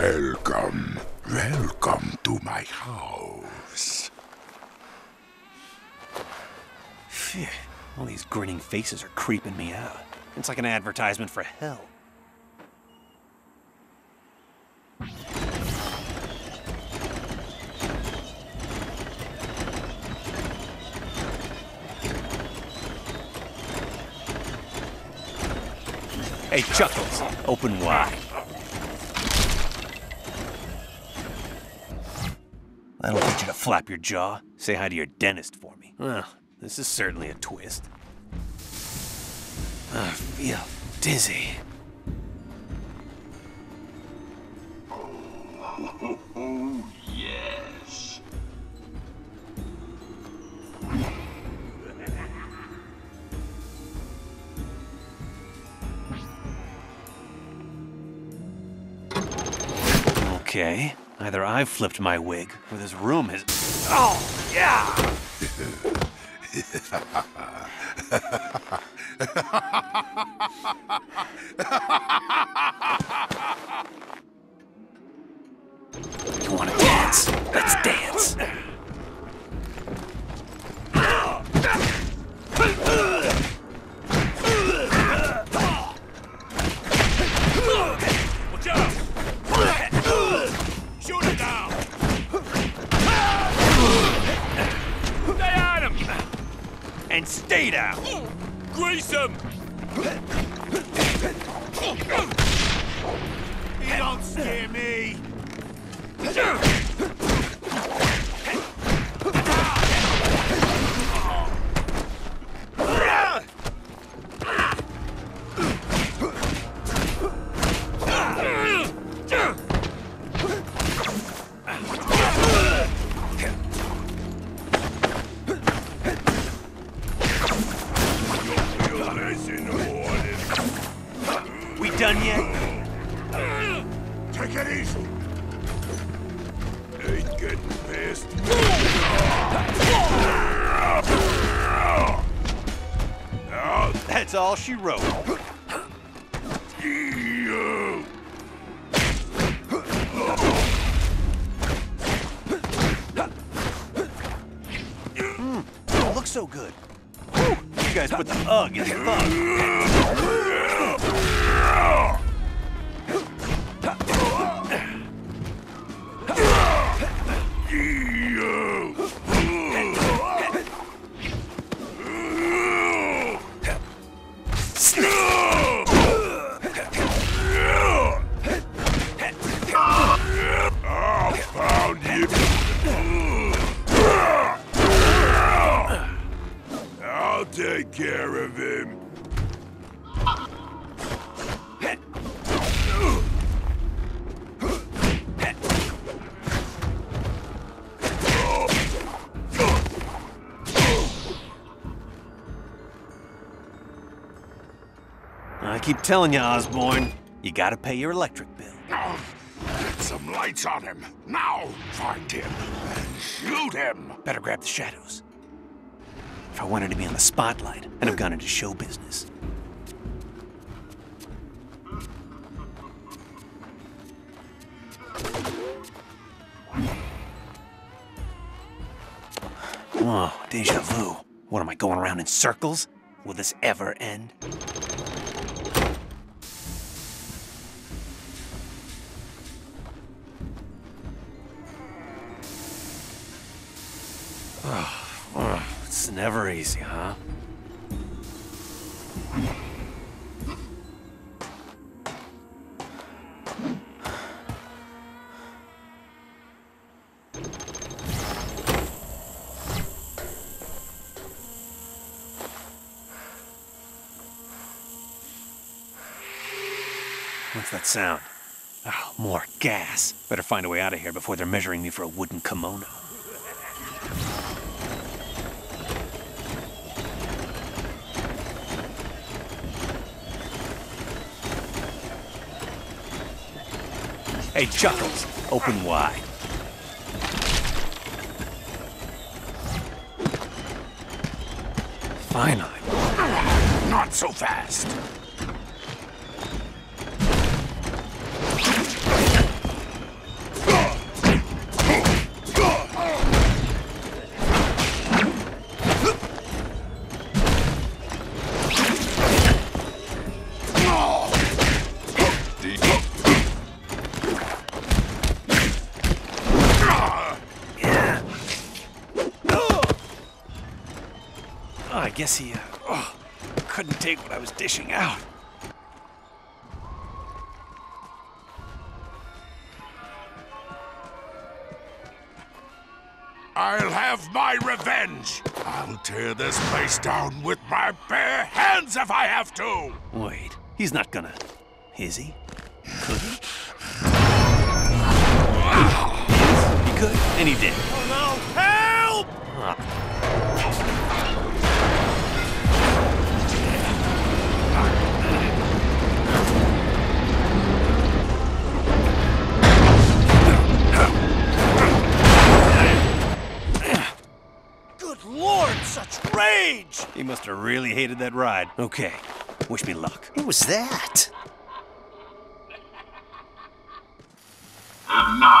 Welcome, welcome to my house. Phew, all these grinning faces are creeping me out. It's like an advertisement for hell. Hey, Chuckles, open wide. That'll get you to flap your jaw. Say hi to your dentist for me. Well, this is certainly a twist. I feel dizzy. Oh, yes. Okay, either I've flipped my wig, or this room has... Oh, yeah! You wanna dance? Let's dance! And stay down! Grease him! You don't scare me! Done yet? Take it easy. Ain't getting pissed. That's all she wrote. Don't look so good. You guys put the ugh in the bug. I'll take care of him. I keep telling you, Osborne, you gotta pay your electric bill. Get some lights on him. Now find him and shoot him. Better grab the shadows. If I wanted to be on the spotlight, I'd have gone into show business. Whoa, deja vu. What, am I going around in circles? Will this ever end? It's never easy, huh? What's that sound? Oh, more gas. Better find a way out of here before they're measuring me for a wooden kimono. Hey, Chuckles, open wide. Finally. Not so fast. Oh, I guess he couldn't take what I was dishing out. I'll have my revenge! I'll tear this place down with my bare hands if I have to! Wait, he's not gonna... Is he? Could he? Yes, he could, and he did. Oh no! Help! Lord, such rage! He must have really hated that ride. Okay, wish me luck. What was that? And now.